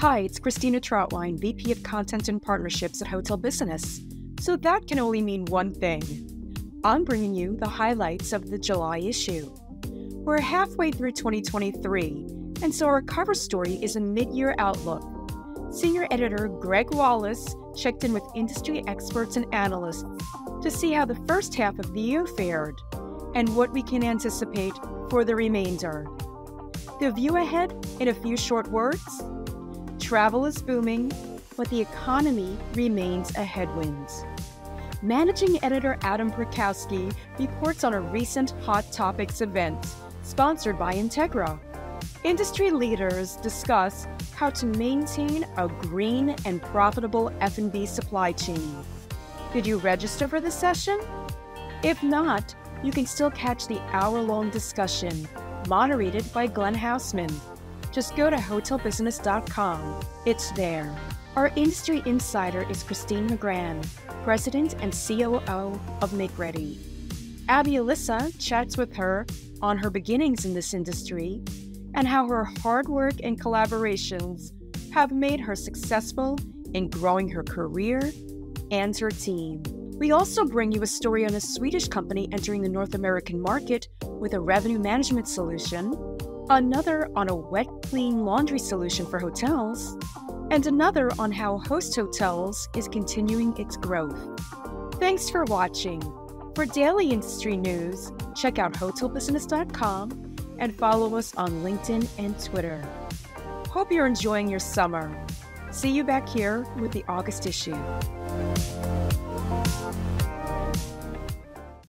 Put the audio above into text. Hi, it's Christina Trauthwein, VP of Content and Partnerships at Hotel Business. So that can only mean one thing. I'm bringing you the highlights of the July issue. We're halfway through 2023, and so our cover story is a mid-year outlook. Senior editor Greg Wallace checked in with industry experts and analysts to see how the first half of the year fared and what we can anticipate for the remainder. The view ahead in a few short words. Travel is booming, but the economy remains a headwind. Managing editor Adam Perkowski reports on a recent Hot Topics event sponsored by Integra. Industry leaders discuss how to maintain a green and profitable F&B supply chain. Did you register for the session? If not, you can still catch the hour-long discussion, moderated by Glenn Houseman. Just go to hotelbusiness.com. It's there. Our industry insider is Christine Magrann, President and COO of Makeready. Abby Alyssa chats with her on her beginnings in this industry and how her hard work and collaborations have made her successful in growing her career and her team. We also bring you a story on a Swedish company entering the North American market with a revenue management solution, another on a wet clean laundry solution for hotels, and another on how Host Hotels is continuing its growth. Thanks for watching. For daily industry news, check out hotelbusiness.com and follow us on LinkedIn and Twitter. Hope you're enjoying your summer. See you back here with the August issue.